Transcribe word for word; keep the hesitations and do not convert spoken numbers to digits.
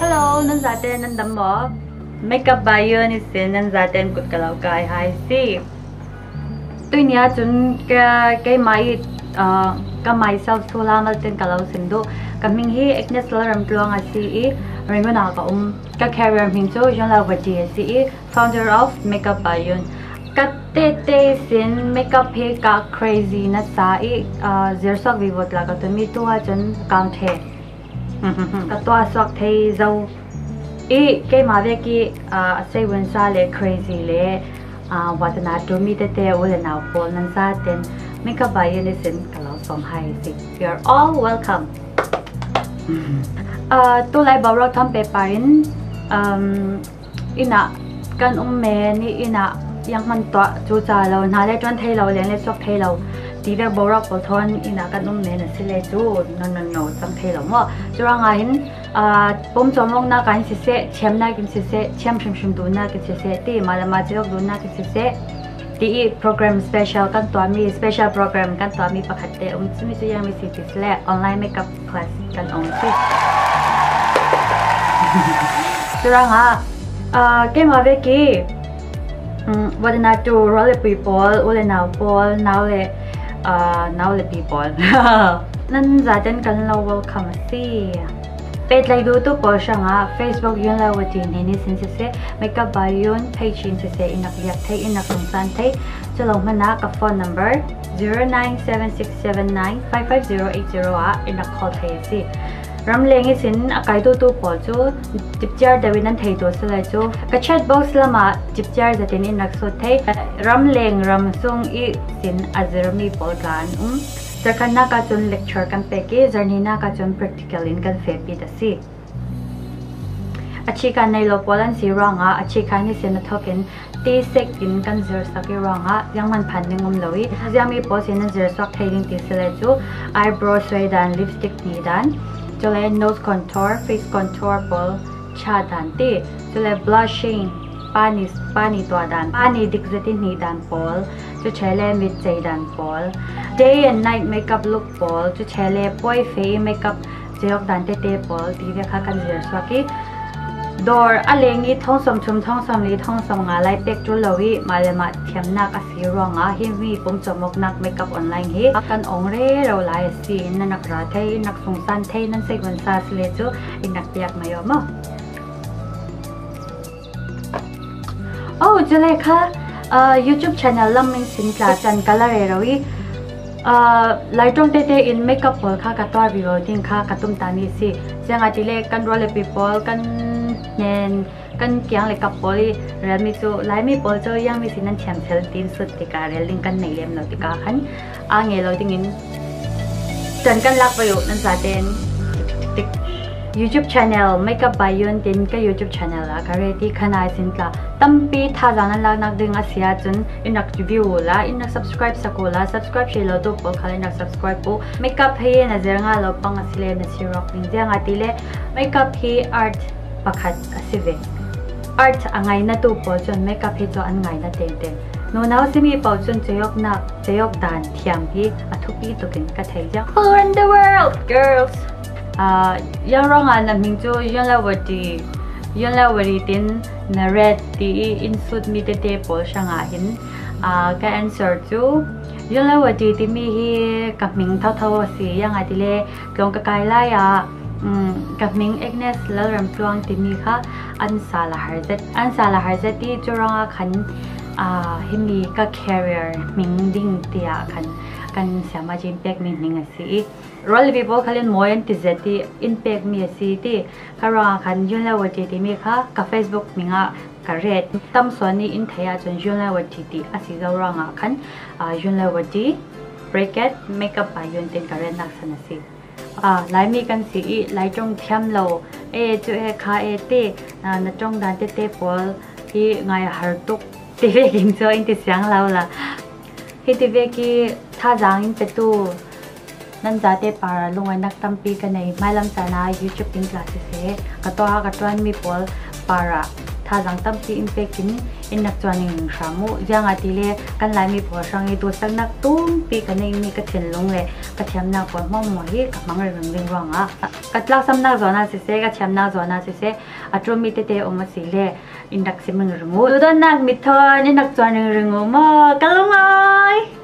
Hello, nanzaten ang damo. Makeup by Yoon is in nanzaten kut kalaw kay hi si. Tuy niya chun ka kay mai ka mai self sula malten kalaw sindo. Kaming hi eknes laram pluang asi i ringo na ka um ka career minso yung law bati si founder of Makeup by Yoon. Katete sin makeup he ka crazy na sa i zirso vivot la katumi tuwa chun count he. Katwa swak thei zau e ke mave ki sei wen sa le crazy le watana to mi te te ole na pol nan sa ten Makeup by Yoon sim kalau som hai si. You are all welcome. Uh to lai baro tham pe parin um ina kan um me ni ina yang man to chu cha lo na le ton thei lo le le swak thei lo. Tira borak poton ina kanum men sile tu no no no sang thelo mo jurang a hin pom chomong na kan sise chem na kim sise chem shim shim du na ki sise ti malama jok du na ki sise ti program special kan to mi special program kan to mi pakhatte um simi su yang mi sise le online makeup class kan on si jurang a ke ma ve ki wadana tu role people ole na pol now le Uh, now the people. Nan zaten kan lo welcome si. Page like do to po siya nga Facebook yun la watin ni sinsese Makeup by Yoon page sinsese inakyat tay inakumsan tay. So lang man na ka phone number zero nine seven six seven nine five five zero eight zero a inakol tay si. Ram lengi sin akay do to po so tipjar daw nan tay do sila so ka chat box lama tipjar zaten inaksot tay ram leng ram sung i. Azermi polgan um zarkana ka chun lecture kan peke zarnina ka chun practical in kan fepi da si achi kan nei lo polan si ranga achi kan ni sen token ti sek in kan zer sak ranga yang man phan ningum loi hazami po sen zer sak thailing ti sele chu eyebrow shade and lipstick ni dan jole nose contour face contour pol cha dan ti jole blushing pani pani to dan pani dikzati ni dan pol to challenge with Zaydan Paul day and night makeup look Paul to challenge boy face makeup Zayok Dante Paul diya kha kan zer swaki door alengi thong som chum thong som li thong som nga lai pek chu lowi malema thiam nak asirong a heavy pom chomok nak makeup online he kan ongre ro lai si nanak ra thei nak sungsan thei nan sei wan sa sile chu inak pek mayoma oh jale kha Uh, YouTube channel lamin sin klasan kalarerawi uh, lightong tete in makeup pol kha katwar biroding kha katum tani si janga tile kan role people kan nen kan kyang le kapoli rami so laimi pol so yang mi sinan cham chel tin sut tika reling kan neilem no tika khan angelo dingin chan kan lak payo nan saten YouTube channel Makeup by Yoon din ka YouTube channel la kareti khanai sintla tampi tha janan la nak ding asia chun inak review la inak subscribe sakola subscribe shelo to pol khale nak subscribe po makeup he na zernga lo pang asile na sirok ning janga tile makeup he art pakhat asive art angai na to pol chun makeup he cho angai na ten ten no now simi pol chun cheyok na cheyok dan thiam hi athupi token ka theja all around the world girls Uh, yang ronga na mingchu yon la wati yon la wari tin na red ti in suit mi te te pol shanga hin uh, ka answer chu yon la wati ti mi hi kaming thaw thaw si yang atile klong ka kai la ya um kaming Agnes la ram tuang ti mi kha an sala harzet an sala harzet ti churanga khan a himi ka career ming ding ti a khan kan samajin pek mi ning asi role people khalen moyen ti zeti in pek mi asi ti kara khan yun la wati ti mi kha ka Facebook minga ka red tam soni in thaya chun yun la wati ti asi zawranga khan yun la wati bracket Makeup by Yoon ten karen nak sanasi a lai mi kan si i lai tong thiam lo e chu e kha e te na tong dan te te pol ki ngai har tuk ti ve king so in ti sang law la he ti ve ki Tazang petu nanzate para lungan nagtampi ka na malam sana YouTube din classes eh. Katoa katuan mi pol para thazang tampi impactin in nakchuaning shamu yanga tile kan laimi phosang tu saknak tumpi kaneng ni ka thenlong le ka thiamna ko mammo hi ka mangal ring ronga katlak samna zona se se ka thiamna zona se se atromi te te omasile in daksimang ringo don nak mithon in nakchuaning ringo ma kalungai